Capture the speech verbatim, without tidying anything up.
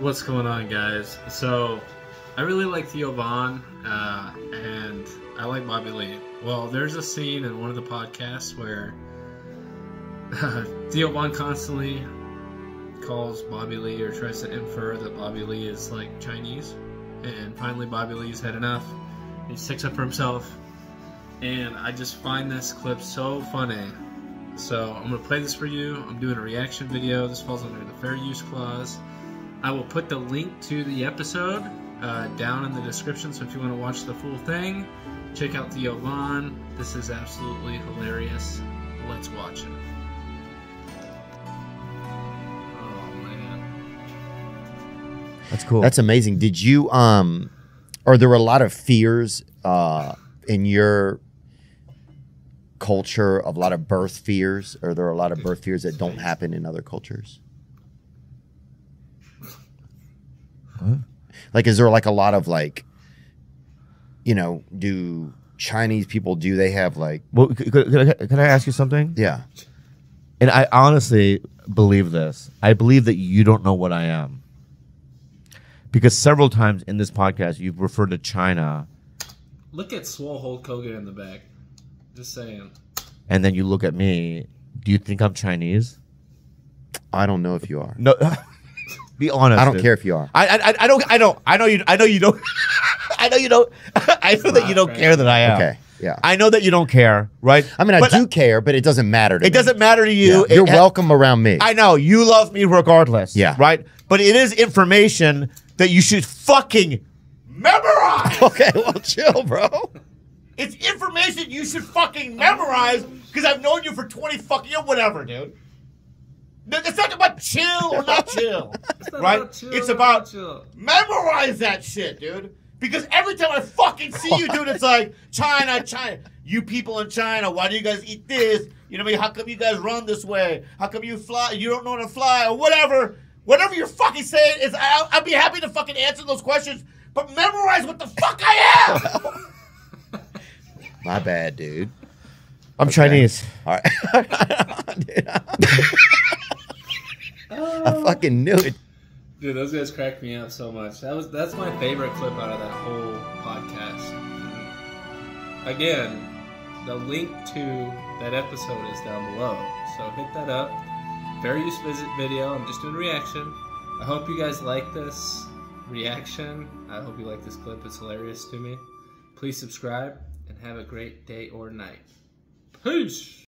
What's going on, guys? So I really like Theo Von, uh, and I like Bobby Lee. Well, there's a scene in one of the podcasts where uh, Theo Von constantly calls Bobby Lee, or tries to infer that Bobby Lee is like Chinese, and finally Bobby Lee's had enough. He sticks up for himself, and I just find this clip so funny. So I'm going to play this for you. I'm doing a reaction video. This falls under the fair use clause. I will put the link to the episode uh, down in the description, so if you want to watch the full thing, check out the Yolan. This is absolutely hilarious. Let's watch it. Oh, man. That's cool. That's amazing. Did you, um, are there a lot of fears uh, in your culture, of a lot of birth fears? Are there a lot of birth fears that don't happen in other cultures? Huh? Like, is there like a lot of like, you know, do Chinese people, do they have like... Well, could, could, I, could I ask you something? Yeah. And I honestly believe this. I believe that you don't know what I am. Because several times in this podcast, you've referred to China. Look at Swole Hulk Hogan in the back. Just saying. And then you look at me. Do you think I'm Chinese? I don't know if you are. No. Be honest. I don't dude. care if you are. I, I I don't I don't I know you I know you don't I know you don't I know that you don't care that I am. Okay. Yeah. I know that you don't care, right? I mean, I but, do care, but it doesn't matter to it me. It doesn't matter to you. Yeah. You're it, welcome around me. I know you love me regardless. Yeah. Right. But it is information that you should fucking memorize. Okay. Well, chill, bro. It's information you should fucking memorize because I've known you for twenty fucking years, whatever, dude. It's not about chill or not chill, it's not right? About chill, it's about chill. Memorize that shit, dude. Because every time I fucking see you, dude, it's like, China, China. You people in China, why do you guys eat this? You know what I mean? How come you guys run this way? How come you fly? You don't know how to fly or whatever. Whatever you're fucking saying is, I'll, I'll be happy to fucking answer those questions, but memorize what the fuck I am. My bad, dude. I'm okay. Chinese. All right. Dude, I fucking knew it. Dude, those guys cracked me up so much. That was that's my favorite clip out of that whole podcast. Again, the link to that episode is down below. So hit that up. Fair use visit video. I'm just doing a reaction. I hope you guys like this reaction. I hope you like this clip. It's hilarious to me. Please subscribe and have a great day or night. Peace!